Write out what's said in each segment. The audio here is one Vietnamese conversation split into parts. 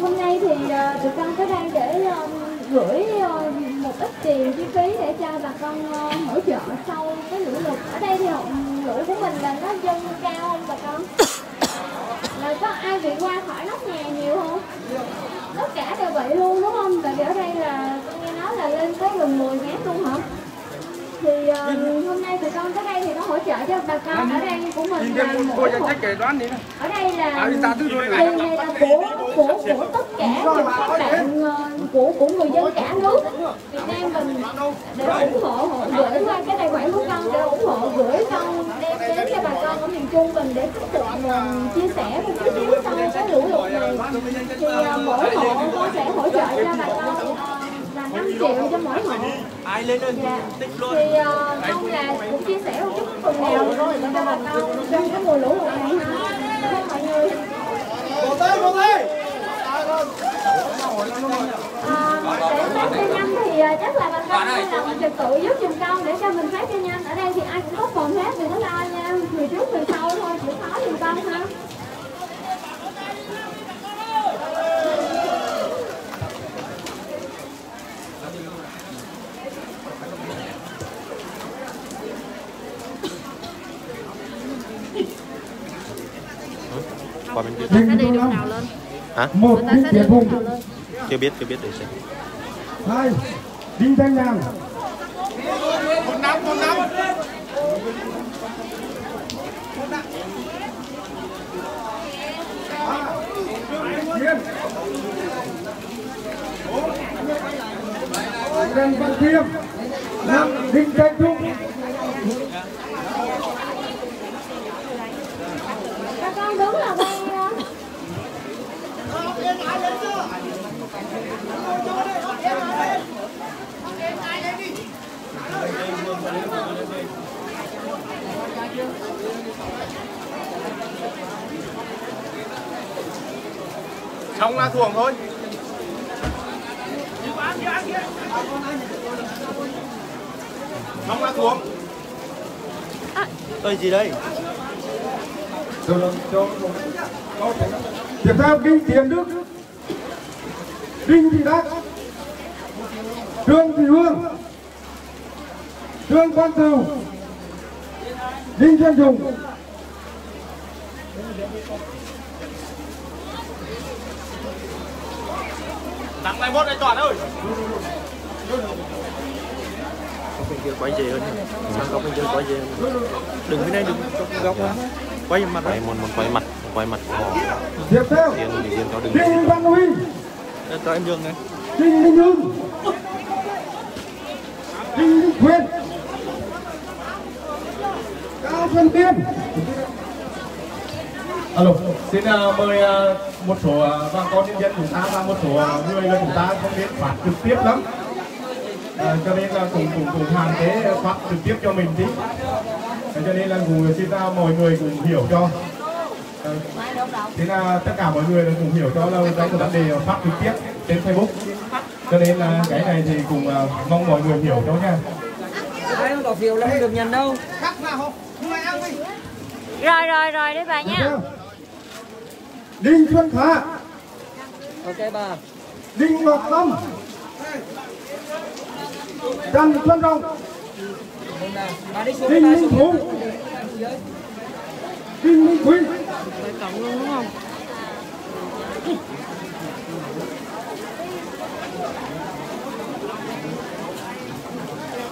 Hôm nay thì tụi con tới đây để gửi một ít tiền chi phí để cho bà con hỗ trợ sau cái lũ lụt. Ở đây thì lũ của mình là nó dâng cao không bà con? Là có ai bị qua khỏi nóc nhà nhiều không? Tất cả đều bị luôn đúng không? Tại vì ở đây là con nghe nói là lên tới gần 10 mét luôn hả? Thì hôm nay tụi con tới đây thì nó hỗ trợ cho bà con ở đây của mình là mỗi một. Ở đây là tiền này là của tất cả các bạn, của người dân cả nước Việt Nam mình để ủng hộ, gửi qua cái tài khoản của con để ủng hộ, gửi con đem đến cho bà con ở miền Trung mình để tiếp tục chia sẻ một chút xíu sau cái lũ lụt này. Thì mỗi hộ con sẽ hỗ trợ cho bà con 5 triệu cho mỗi hộ. Ai lên lên tích luôn. Thì ông là cũng chia sẻ một chút phần nào cho bà con trong cái mùa lũ này ha. Mọi người. Để phát cho nhanh thì chắc là bà con làm trực tự giúp dùm con để cho mình phát cho nhanh. Ở đây thì ai cũng có phần hết, đừng có lo nha, người trước người sau thôi, chịu khó dùm con ha. Qua bên kia. Người ta đi đường nào lên? Hả? Người ta sẽ đi đường nào lên? Chưa biết để xem. Hai, Đinh Thanh Nhàn. Một năm. Đinh Văn Thiêm. 5, Đinh Thanh Trung. Con đúng là bay xong là thuồng thôi. Xong là thuồng. Ơi gì đây? Tiếp theo Kinh Tiến Đức, Đinh Thị Đắc, Trương Thị Hương, Trương Quang Tửu, Đinh Thiên Dùng. Tặng 21 đây Toàn ơi. Có bên kia quay về hơn. Sao có bên kia quay về hơn. Đừng bên đây, đừng góc quá. Quay mặt đấy, muốn quay mặt của họ. Tiếp theo Đinh Văn Huy, cho em Dương này, Đinh Minh Hưng, Đinh Minh Quyền, Cao Xuân Tiên. Alo, xin mời một số bà con nhân dân chúng ta và một số người là chúng ta không biết phát trực tiếp lắm, cho nên là cùng hàng thế phát trực tiếp cho mình đi. Cho nên là cũng xin ra mọi người cũng hiểu cho. Thế là tất cả mọi người cũng hiểu cho là cái vấn đề phát trực tiếp trên Facebook. Cho nên là cái này thì cũng mong mọi người hiểu cho nha. Ai không có phiếu là không được nhận đâu. Rồi đấy bà nha. Đinh Xuân Khả. Ok bà. Đinh Ngọc Lâm. Trần Xuân Rồng. Đinh Minh Phú, Đinh Minh Quý,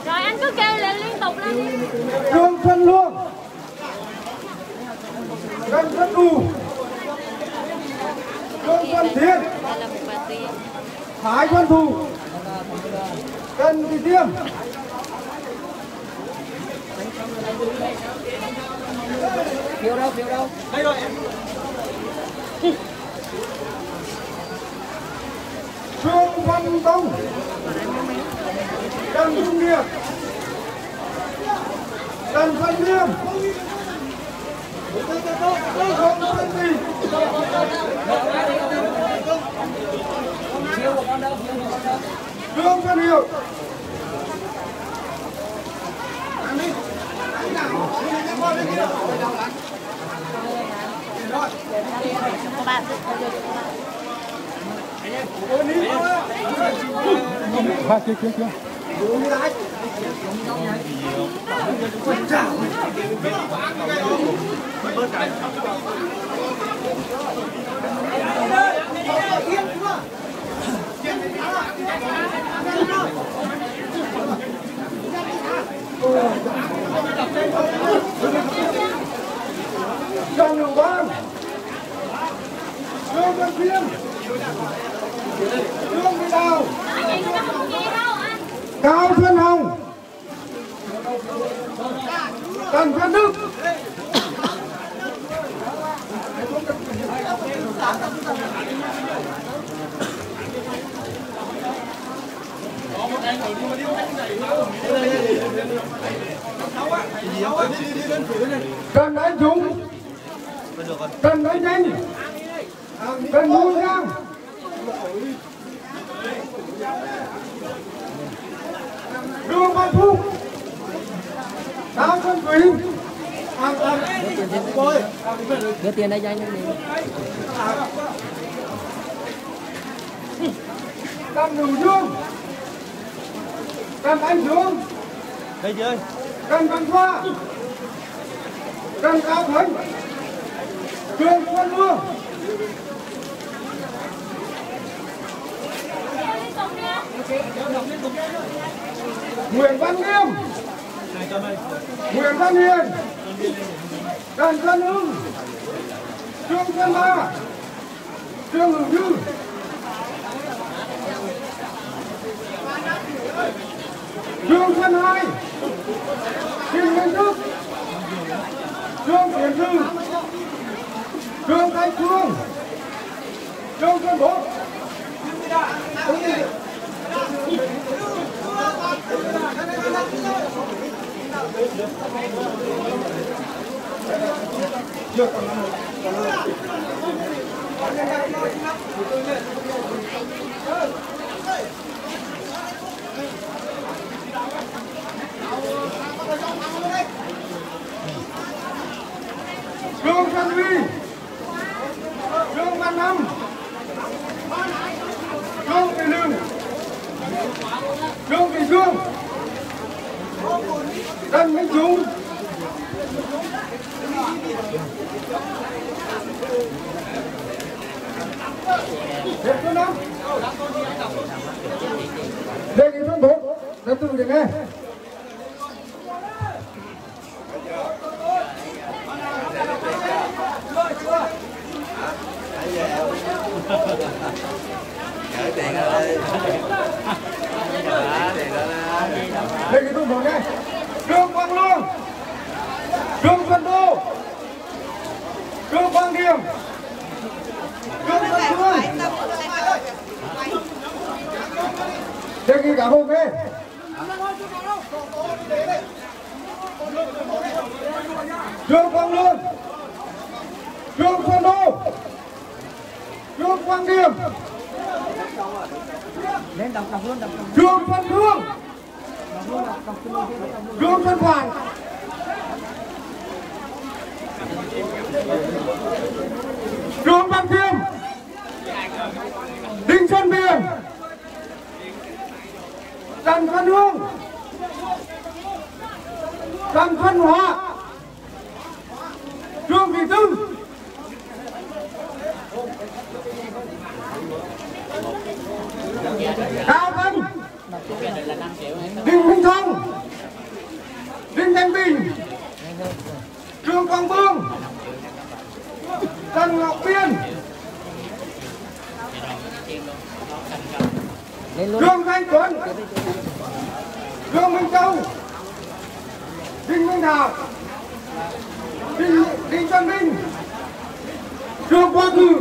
rồi anh cứ kêu lại liên tục lên đi. Trương Xuân Luông, Trần Xuân U, Trương Xuân Thiện, Thái Xuân Thù, Trần Thị Tiêm, phiếu đâu đây rồi em. Trương Văn Tông, Trần Trung Điệp, Trần Văn Liêm, Trần Văn Tý, Trương Văn Hiệu, Cao Xuân Hồng, Trần Văn Đức, Trần Đại Dũng, Trần Đại Ninh, Trần Vũ Giang, Lương Văn Phúc, Đào Xuân Quý, đưa tiền đây cho anh đi. Đặng Hữu Dương, Đặng Anh Dương, Đặng Văn Khoa, Đặng Cao Thánh, Trương Quân Vương, Nguyễn Văn Nghiêm, Nguyễn Văn Hiền, Đặng Văn Hưng, Trương Văn Ba, Trương Hữu Dư, Trương Văn Hai, Trương Văn Đức, Trương Tiến Dư, Trương Thái Phương, Trương Văn Bố, Lương Văn Huy, Lương Văn Năm, Lương Thị Lương, Lương Thị Dương, Đặng Minh Dũng, đề nghị phân bố đã từng được nghe. Đề nghị phân bố nghe. Trương Quang Lương, Trương Văn Đô, Trương Quang Điềm, Trương Văn Phương. Đề nghị cả hôm đi. Trương Quang Lương, Trương Văn Đô, Trương Quang Điềm, Trương Văn Phương, Trương Văn Hoàng, Trương Văn Thiêm, Đinh Xuân Điền, Trần Văn Hương, Trần Văn Hóa, Trương Thị Tư, Cao Văn, Đinh Minh Thông, Đinh Thanh Bình, Trương Quang Vương, Trần Ngọc Biên, Trương Thanh Tuấn, Trương Minh Châu, Đinh Minh Thảo, Đinh Văn Minh, Trương Quang Ngự, Trương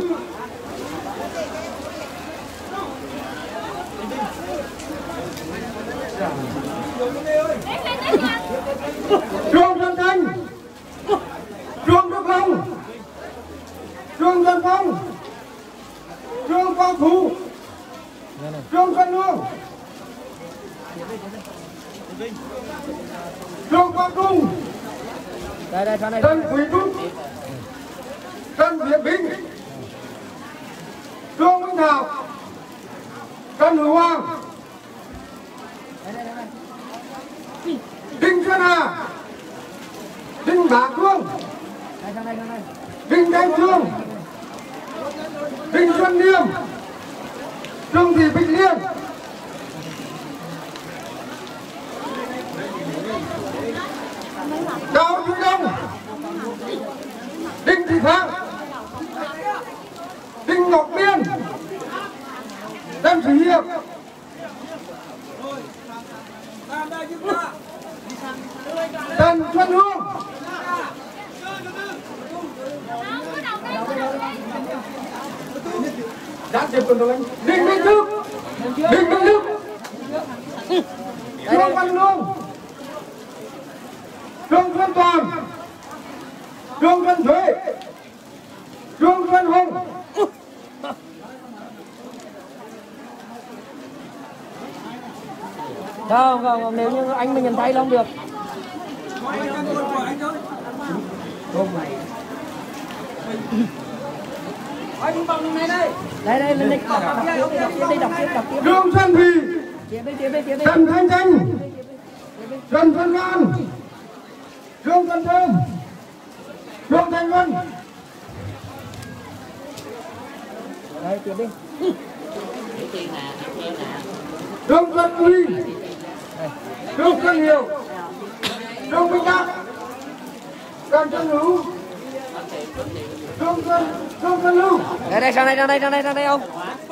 Văn Thanh, Trương Đức Long, Trương Văn Phong, Trương Quang Phú, Trương Văn Lương, Trương Quang Trung, Trần Quý Trung, Trần Việt Bình, Trương Minh Thảo, Đinh Xuân Niêm, Trương Thị Bích Liên, Cao Duy Đông, Đinh Thị Thắng, Đinh Ngọc Biên, Đinh Thủy Hiệp. Trần Xuân Hương, Đinh Minh Đức, Trương Văn Luông, Trương Xuân Toàn, Trương Xuân Thuế, Trương Xuân Hùng, vâng, nếu như anh mình nhận tay là không được. Anh bằng này đây. Đây lên đây. Đọc tiếp. Trương Xuân Thùy, Trần Thanh Chanh, Trần Xuân Lan, Trương Xuân Thơm, Trương Thanh Vân. Đây tiếp đi. Trương Xuân Huy, Trương Xuân Hiệu, Trương Minh Đắc, Trần Xuân Hữu, Trương Xuân Lưu. Đây sang đây ông ra đây. Rồi,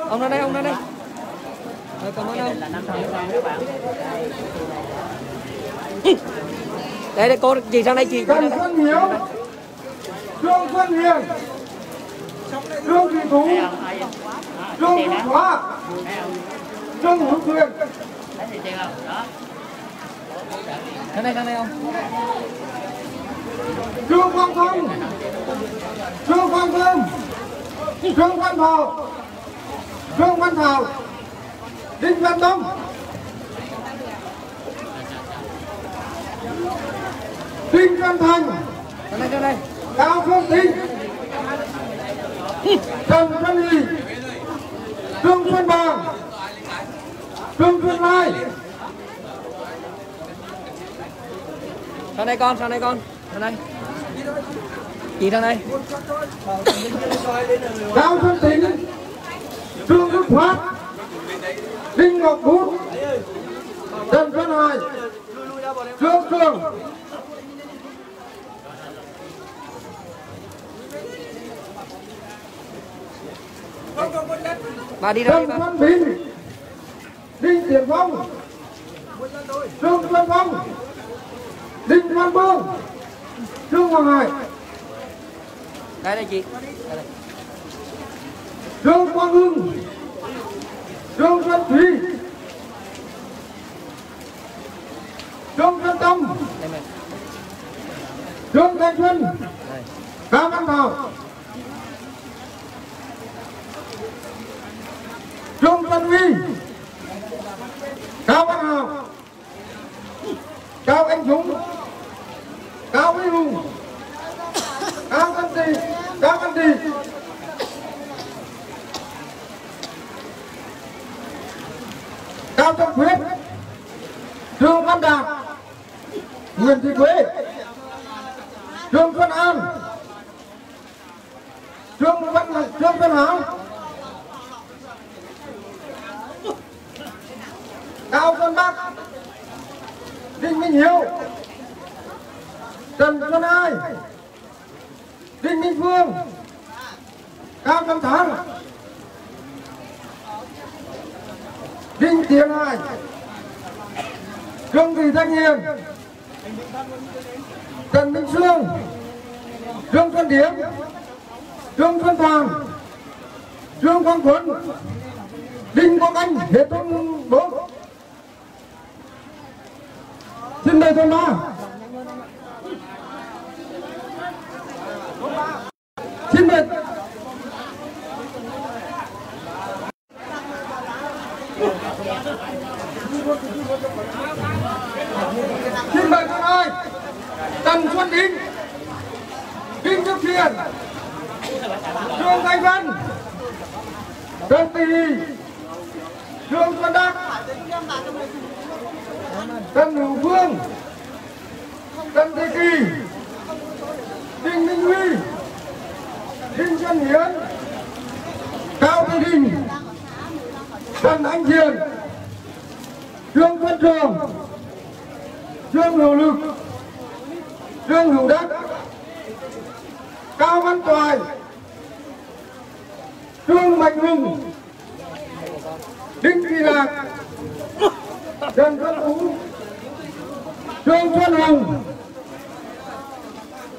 cảm ơn ông. Đây cô chị sang đây chị. Trần Xuân Hiếu, Trương Xuân Hiền, Trương Thị Thú, Trương Thị Hóa, Trương Hữu Quyền. Sang đây ông. Trương Quang Thông, Trương Quang Thông, Trương Văn Thảo, Đinh Văn Đông, Đinh Văn Thành, Cao Phương Thịnh, Trần Xuân Hỷ, Trương Xuân Bằng, Trương Xuân Lai. Sang đây con. Chị ra đây. Cao Xuân Thịnh, Trương Đức Phát, Đinh Ngọc Bút, Trần Xuân Hoài, Trương Cường, Trần Xuân Bình, Đinh Tiền Phong, Trương Xuân Phong, Đinh Văn Bương, Trương Hoàng Hải. Đây chị. Trương Quang Hưng, Trương Xuân Thúy, Trương Xuân Tâm, Trương Thanh Xuân, Cao Văn Thảo, Trương Xuân Huy, Cao Văn Hào, Cao Anh Dũng, Cao Vĩ Hùng, Cao Văn Tì, Cao Trọng Quyết, Trương Văn Đạt, Nguyễn Thị Quế, Trương Xuân An, Trương Xuân Hảo, Cao Xuân Bắc, Đinh Minh Hiếu, Trần Xuân Ai, Đinh Minh Phương, Cao Văn Thắng, Đinh Tiến Hải, Trương Thị Thanh Hiền, Trần Minh Sương, Trương Xuân Điếm, Trương Xuân Toàn, Trương Quang Tuấn, Đinh Quang Anh, hệ thống 4. Xin mời thôn 3. Xin mời con ơi, Trần Xuân Đính, Đinh Đức Thiện, Trương Thanh Văn, Trương Tì, Trương Xuân Đắc, Trần Hữu Phương, Trần Thế Kỳ, Đinh Minh Huy, Đinh Xuân Hiến, Cao Thị Đình, Trần Anh Thiền, Trương Văn Trường, Trương Hữu Lực, Trương Hữu Đắc, Cao Văn Toài, Trương Mạnh Hùng, Đinh Thị Lạc, Trần Văn Phú, Trương Xuân Hồng,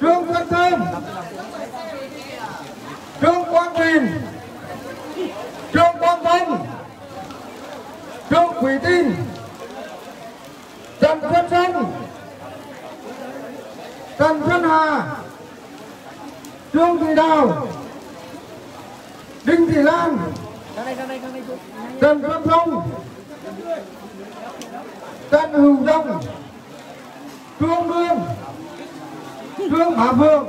Trương Xuân Thơm, Trương Quang Bình, Trương Quang Phong, Trương Thủy Tinh, Trần Xuân Sông, Trần Xuân Hà, Trương Thị Đào, Đinh Thị Lan, Trần Xuân Phong, Trần Hữu Dông, Trương Đương, Trương Bá Phương,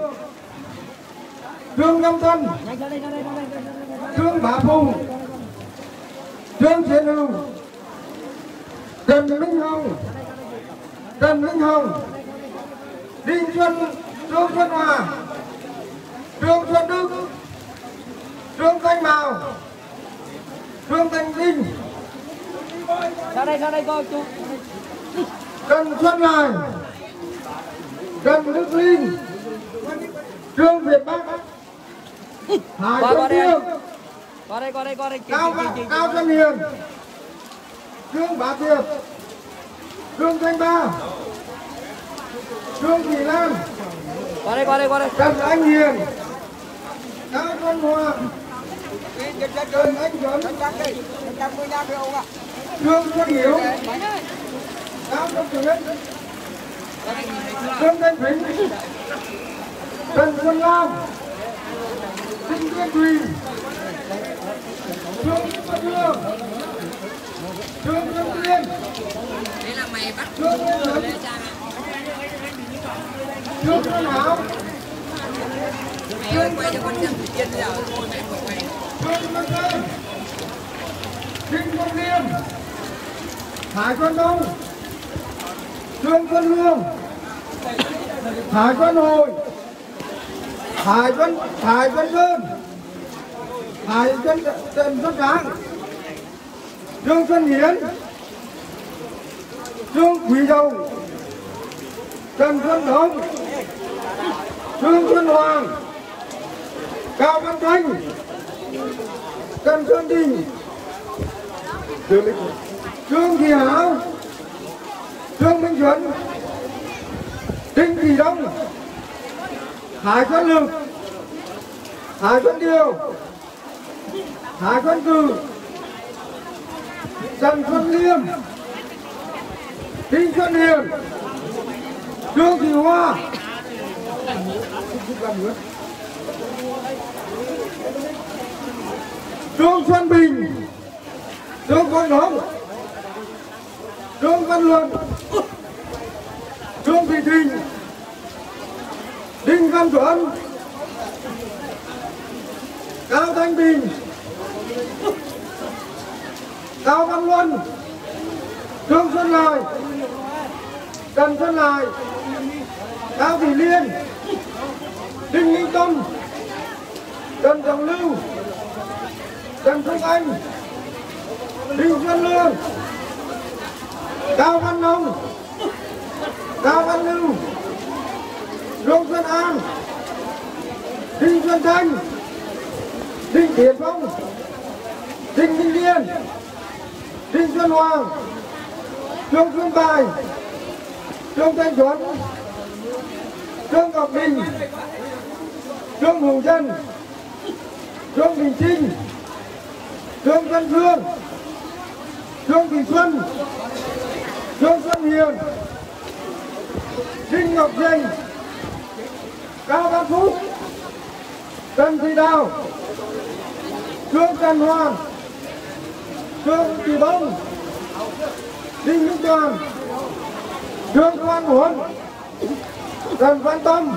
Trương Nam Tân, Trương Bá Phùng, Trương Chiến Hữu, Trần Minh Hồng, Trương Xuân Hòa, Trương Xuân Đức, Trương Thanh Mào, Trương Thanh Linh, ra đây coi chú. Trần Xuân Lai, Trần Đức Linh, Trương Việt Bắc, Hải Đông, qua đây Cao Văn Hiền, Trương Bá Tiệp, Trương Thanh Ba, Trương Thị Lan, qua đây Trần Anh Hiền, Cao Văn Hòa, Trần Anh Tuấn, Trương Xuân Hiếu, Cao Văn Tuyết, Trương Thanh Thính, Trần Xuân Lam, Đinh Tuyết Quỳnh, Trương Văn Tiên, Trương Văn Hảo, Trương Văn Tiên, Đinh Văn Liên, Hải Quân Đông, Trương Văn Hương, Hải Quân Hồi, Hải Quân Sơn, Hải Quân Trần Văn Đáng, Trương Xuân Hiến, Trương Quý Dầu, Trần Xuân Thống, Trương Xuân Hoàng, Cao Văn Thanh, Trần Xuân Đình, Trương Thị Hảo, Trương Minh Dũng, Đinh Thị Đông, Hải Quân Lực, Hải Quân Điều, Hải Quân Cừ, Trần Xuân Liêm, Đinh Xuân Hiền, Trương Thị Hoa, Trương Xuân Bình, Trương Quang Hồng, Trương Văn Luân, Trương Thị Thình, Đinh Văn Tuấn, Cao Thanh Bình, Cao Văn Luân, Trương Xuân Lai, Trần Xuân Lai, Cao Thị Liên, Đinh Minh Tâm, Trần Trọng Lưu, Trần Xuân Anh, Đinh Xuân Lương, Cao Văn Long, Cao Văn Lưu, Lương Xuân An, Đinh Xuân Thanh, Đinh Tiến Phong, Đinh Minh Liên, Đinh Xuân Hoàng, Trương Xuân Bài, Trương Thanh Tuấn, Trương Ngọc Đình, Trương Hùng Dân, Trương Đình Trinh, Trương Văn Phương, Trương Thị Xuân, Trương Xuân Hiền, Đinh Ngọc Dinh, Cao Văn Phúc, Trần Thị Đào, Trương Trần Hoàng, Trương Thị Bông, Đinh Minh Toàn, Trương Quang Huấn, Trần Văn Tâm,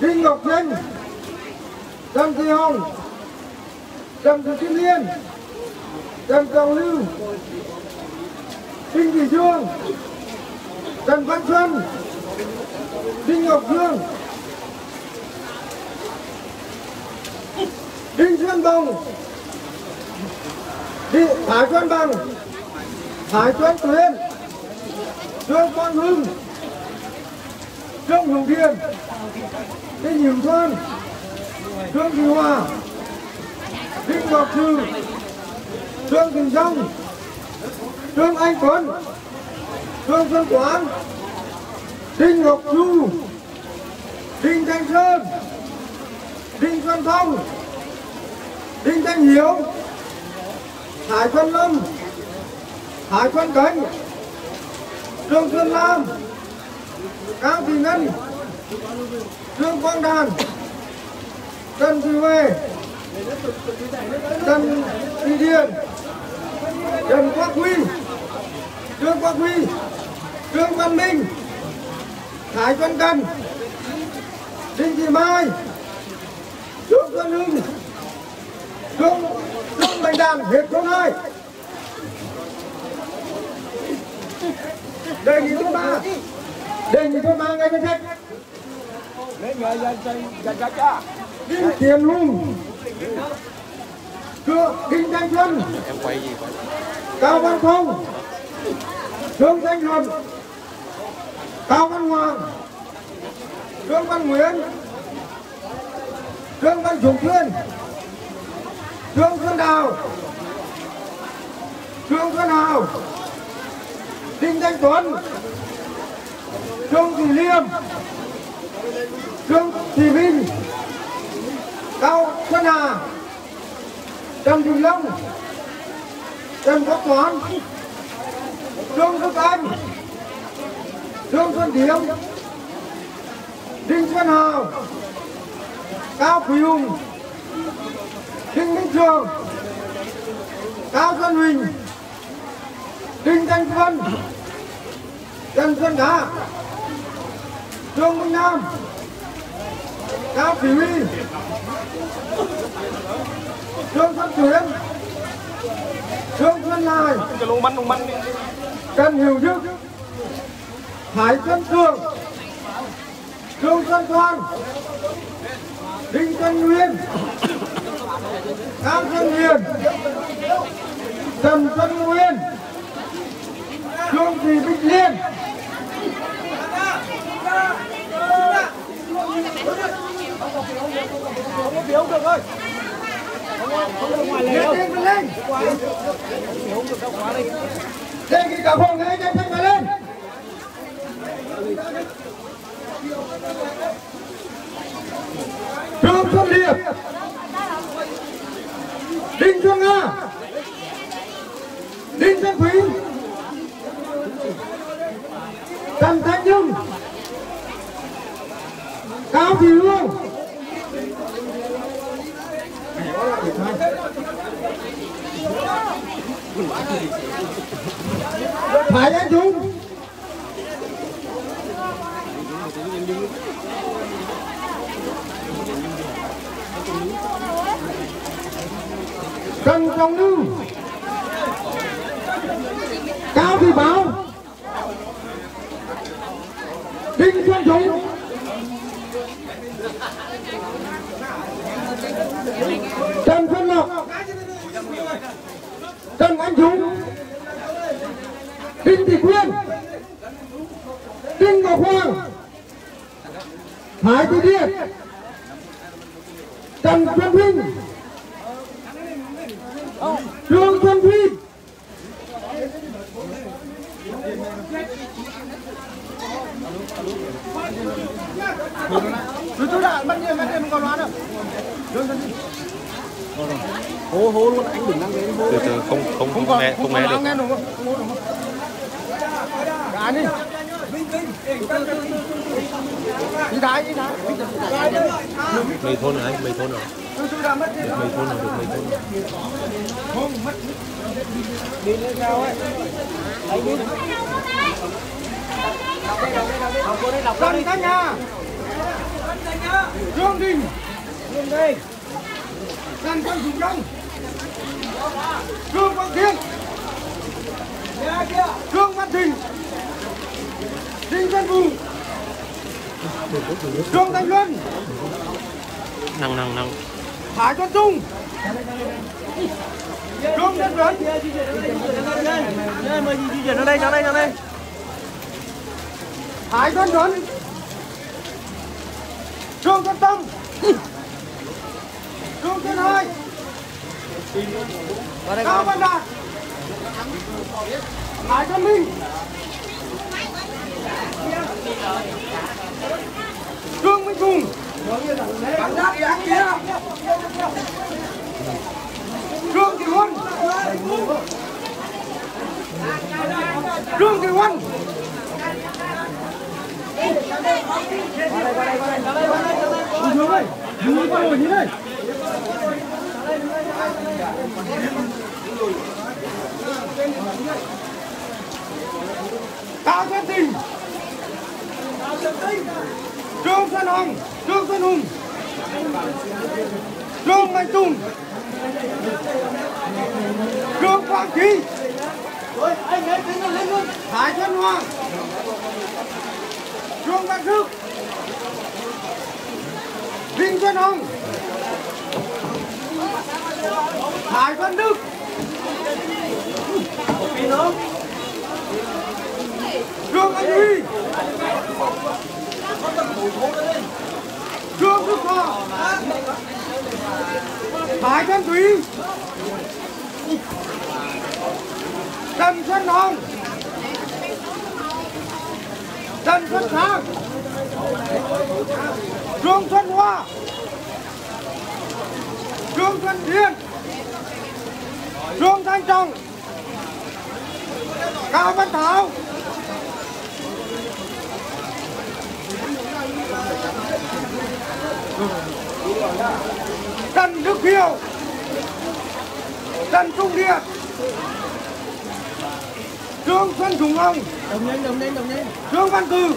Đinh Ngọc Dinh, Trần Thị Hồng, Trần Thị Kim Liên, Trần Cầu Lưu, Đinh Thị Dương, Trần Văn Xuân, Đinh Ngọc Dương, Đinh Xuân Tùng, Thái Xuân Bằng, Thái Xuân Tuyên, Trương Quang Hưng, Trương Hồng Thiên, Đinh Hiền Xuân, Trương Thị Hòa, Đinh Ngọc Trừ, Trương Đình Dông, Trương Anh Tuấn, Trương Xuân Quán, Đinh Ngọc Du, Đinh Thanh Sơn, Đinh Xuân Thông, Đinh Thanh Hiếu, Thái Xuân Lâm, Thái Xuân Cánh, Trương Xuân Lam, Cao Thị Ngân, Trương Quang Đàn, Trần Thị Huệ, Trần Thị Điền, Trần Quốc Huy, Trương Quốc Huy, Trương Văn Minh, Thái Xuân Cần, Đinh Thị Mai, Trương Xuân Hưng, Trương Mạnh Đàn, hết số 2. Đề nghị số 3, ngay bên sách. Đinh Tiến Lung, Đinh Thanh Xuân, Cao Văn Phong, Trương Thanh Luận, Cao Văn Hoàng, Trương Văn Nguyễn, Trương Văn Dũng Thiên, Trương Xuân Đào, Trương Xuân Hào, Đinh Thanh Tuấn, Trương Thị Liêm, Trương Thị Vinh, Cao Xuân Hà, Trần Thị Long, Trần Quốc Toán, Trương Đức Anh, Trương Xuân Điếm, Đinh Xuân Hào, Cao Quý Hùng, Đinh Minh Trường, Cao Xuân Huỳnh, Đinh Thanh Xuân, Trần Xuân Đá, Trương Minh Nam, Cao Thủy Huy, Trương Xuân Tuyến, Trương Xuân Lai, Trần Hiểu Đức, Thái Xuân Cường, Trương Xuân Thoan, Đinh Xuân Nguyên, Cao Xuân Hiền, Trần Xuân Nguyên, Trương Thị Bích Liên, cả phòng này anh em lên. Trương Xuân Điệp, Đinh Xuân Nga, Đinh Xuân Quý, Trần Thanh Dung, Cao Thị Hương, Thái Anh Dũng, Trần Trọng Lưu, Cao Thị Báo, Đinh Xuân Dũng, Trần Xuân Ngọc, Trần Anh Dũng, Đinh Thị Quyên, Đinh Ngọc Hoàng, Thái Thị Điệt, Trần Xuân Vinh, Trương Xuân Huy, hô luôn anh đừng từ không nghe được. Đá đi. Đi đá đi đá. Mấy thôn rồi anh, mấy thôn rồi. Mấy thôn được mấy thôn. Không mất. Đi lên cao ấy. Anh đi. Đọc đây Thanh Nha. Dương Đình. Dương đây. Đàn quân Dũng Đông, Trương Quang Thiên, Trương Văn Thình, Đinh Văn Vũ, Trương Thanh Luân, Thả con Trung. Trung đến rồi. Mời di chuyển ra đây. Thả con Tuấn. Trung con Tâm. Trung con Hai. Cao Văn Đạt. Thả con Minh. Trương Minh Hùng. Cảm giác đi anh kia. Trương Thị Huân. Trương Thị Huân. Cao Xuân Tình. Trương Xuân Hồng, Trương Xuân Hùng, Trương Mạnh Tùng, Trương Quang Trí, Thái Xuân Hoàng, Trương Văn Đức, Đinh Xuân Hồng, Thái Xuân Đức, Trương Anh Huy, Trương Đức Hòa, Thái Xuân Thúy, Trần Xuân Hồng, Trần Xuân Sang, Trương Xuân Hoa, Trương Xuân Thiên, Trương Thanh Trọng, Cao Văn Thảo, Trần Đức Hiếu, Trần Trung Điệt, Trương Xuân Trung Ông, Trương Văn Cừ,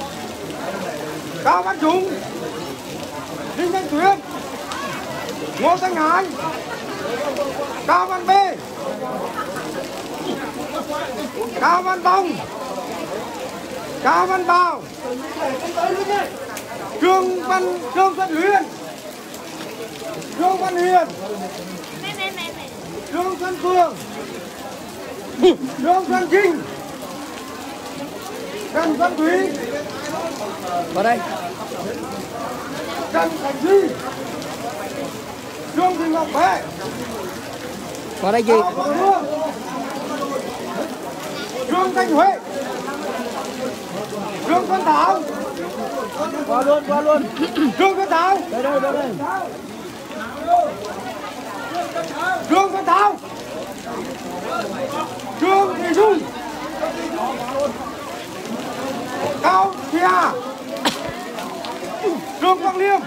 Cao Văn Dũng, Đinh Thanh Tuyến, Ngô Thanh Hải, Cao Văn B, Cao Văn Bông, Cao Văn Bảo, Trương Xuân Luyên, Trương Văn Hiền, Trương Xuân Phương, Trương Xuân Trinh, Trần Xuân Thúy, vào đây, Trần Thành Duy, Trương Thị Ngọc Bé, vào đây gì? Trương Thanh Huệ, Trương Xuân Thảo, qua luôn, Trương Xuân Thảo, đây, Trương Xuân Thảo, Trương Thị Dung, Cao Thị Hà, Trương Quang Liêm,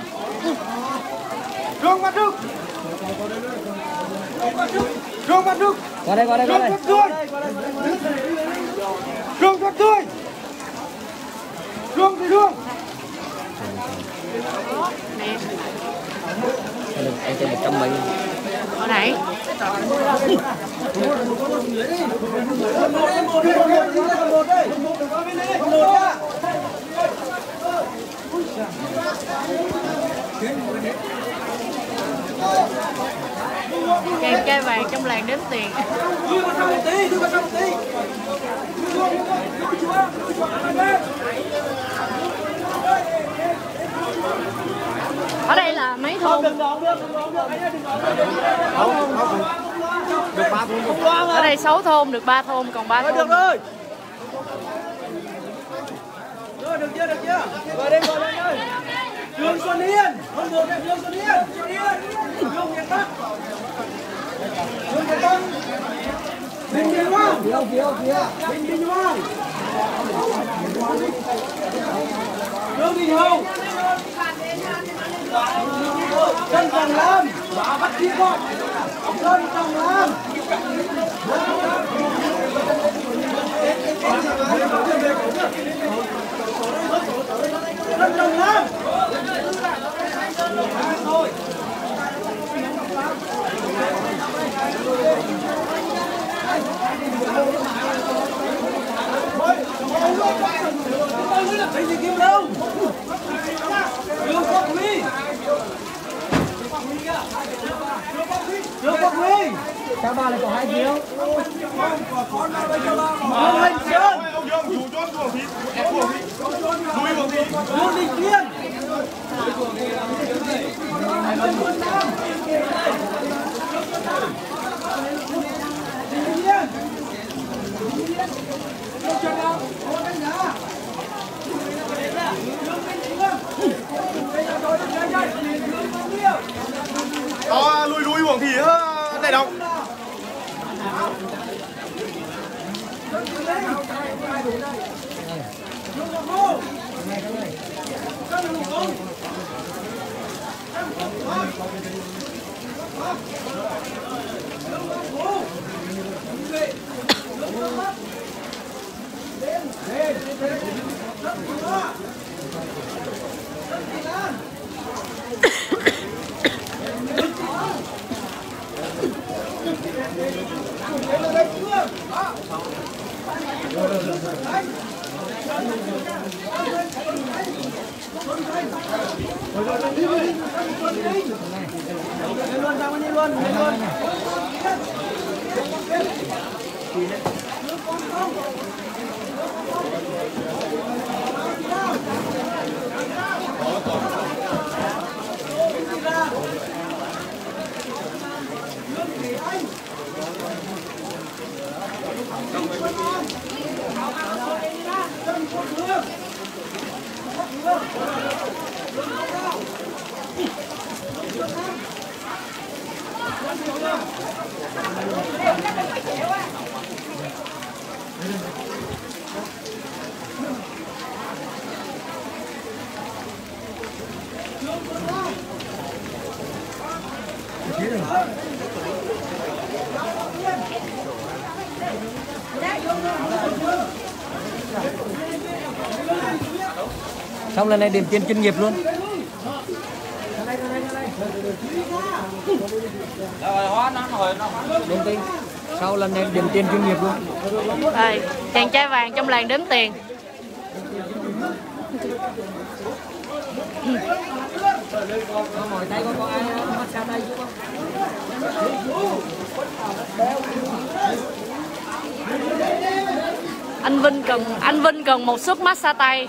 Trương Văn Đức, qua đây, Trương Xuân Tươi, Trương Thị Hương, em cho 100 nghìn. Ở đây. Chàng trai vàng trong làng đếm tiền. Ở đây là mấy thôn? Ở đây 6 thôn được 3 thôn, còn 3 thôn. Được chưa? Gọi đây ơi. Trương Xuân Yên, không được em Trương Xuân Yên. Trương Việt Bắc. Đinh Đình Quang. Trương Đình Hồng. Trần Trần Lam, bà bắt đi con. Trần Trần Lam. Hãy subscribe cho kênh Ghiền Mì Gõ. Cháu ba lại có 2 chiếu. Đó, lùi buồng thí để đọc. Xong lần này điểm tiền chuyên nghiệp luôn. Sau lần này điểm tiền chuyên nghiệp luôn. Đây, chàng trai vàng trong làng đếm tiền. Anh Vinh cần một suất massage tay.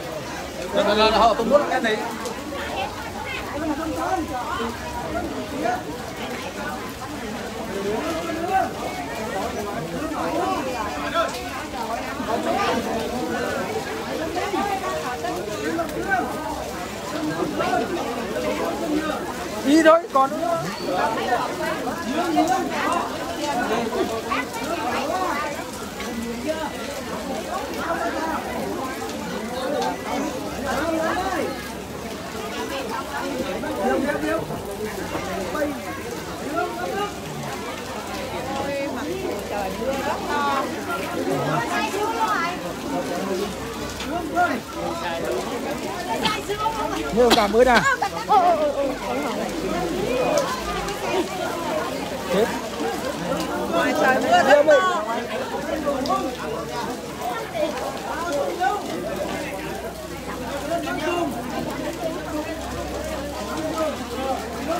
Đi thôi, còn nữa. Nhiều cả mới nè. Hãy subscribe cho kênh Ghiền Mì Gõ để không bỏ lỡ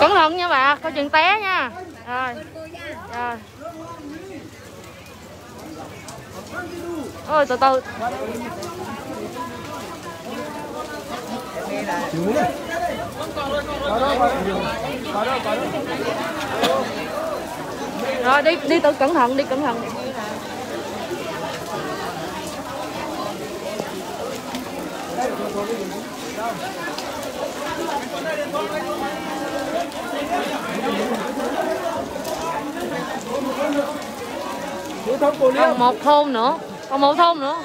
Cẩn thận nha bà, có chuyện té nha. Rồi. Rồi. Ôi từ từ. Rồi đi đi tự cẩn thận, đi cẩn thận. Còn một thôn nữa, còn một thôn nữa,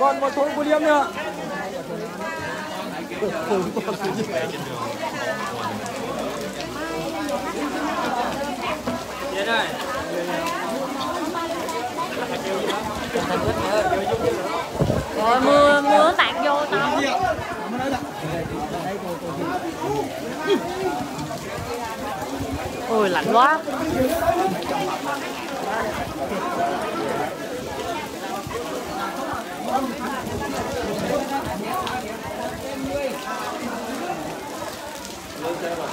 còn một thôn của Liêm nữa. Rồi mưa tạt vô tao. Ôi lạnh quá. Hãy subscribe cho kênh Ghiền Mì Gõ để không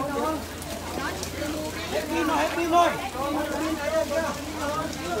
bỏ lỡ những video hấp dẫn.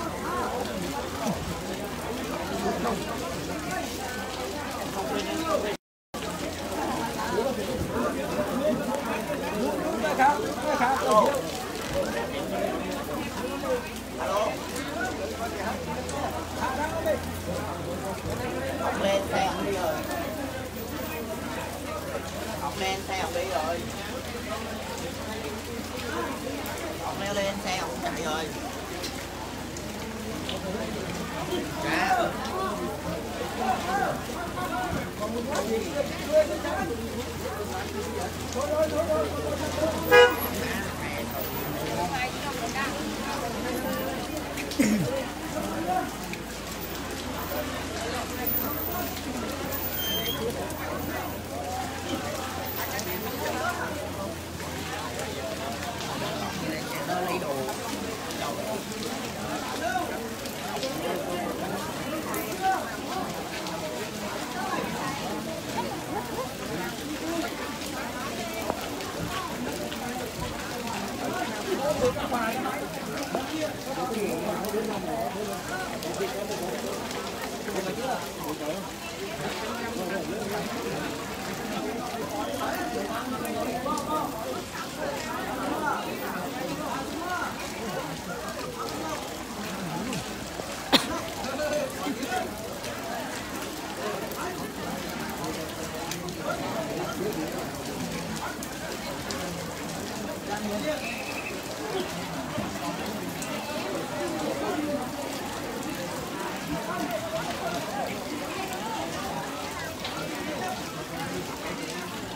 lên xe ông đi rồi. Ông leo lên xe ông chạy rồi. Cá.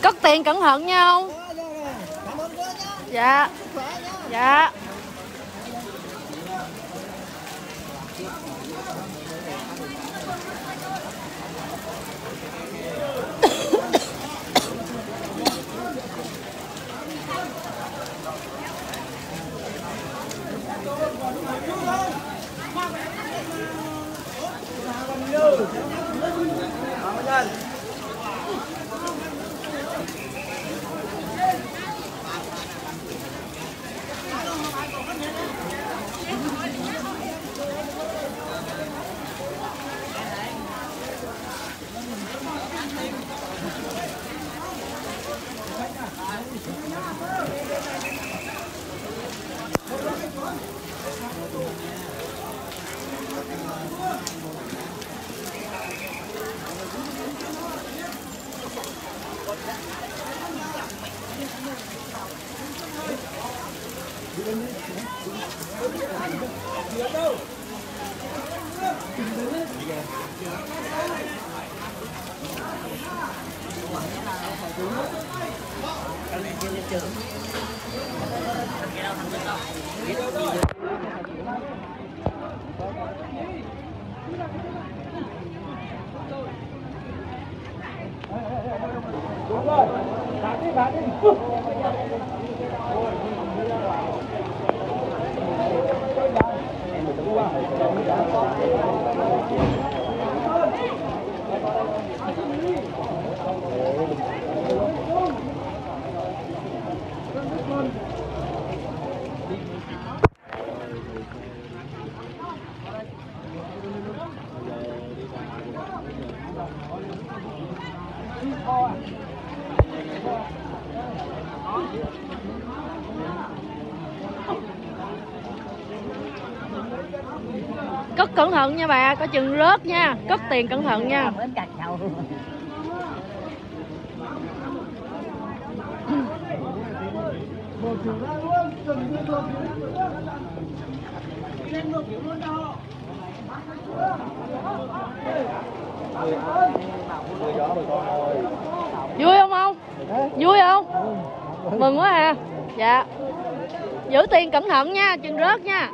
Cất tiền cẩn thận nha ông. Dạ. Dạ. Cất cẩn thận nha bà, có chừng rớt nha, cất tiền cẩn thận nha. Vui không ông? Vui không? Mừng quá à. Dạ. Giữ tiền cẩn thận nha, chừng rớt nha.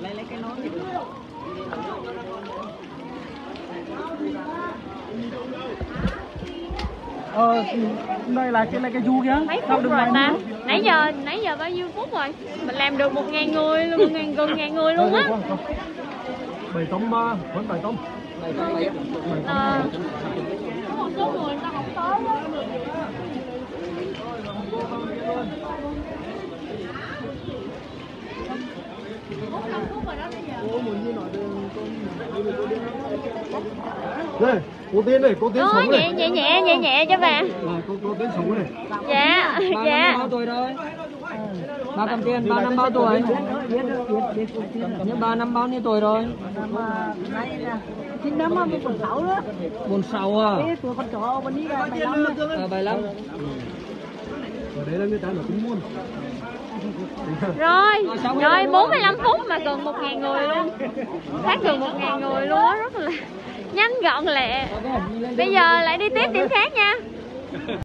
Lấy cái nón Đây là cái du kìa. Mấy phút rồi ta? Nãy giờ bao nhiêu phút rồi? Mình làm được 1.000 người luôn, gần 1.000 người luôn á. Bày tông ba, vẫn bày tông. Có một số người ta không tới á. Đây, cô Tiến này, cô Tiến sống này. Nhẹ cho bà. Cô Tiến sống này. Dạ, dạ. 3 năm bao tuổi rồi? 300 tiền, 3 năm bao tuổi? Nhưng 3 năm bao nhiêu tuổi rồi? 9 năm 46 đó. 46 à? Cái tuổi con chó con đi là 75. 75. Ở đấy là người ta là cũng muốn. Rồi 45 phút mà gần 1.000 người luôn, phát gần 1.000 người luôn, rất là nhanh gọn lẹ. Bây giờ lại đi tiếp điểm khác nha.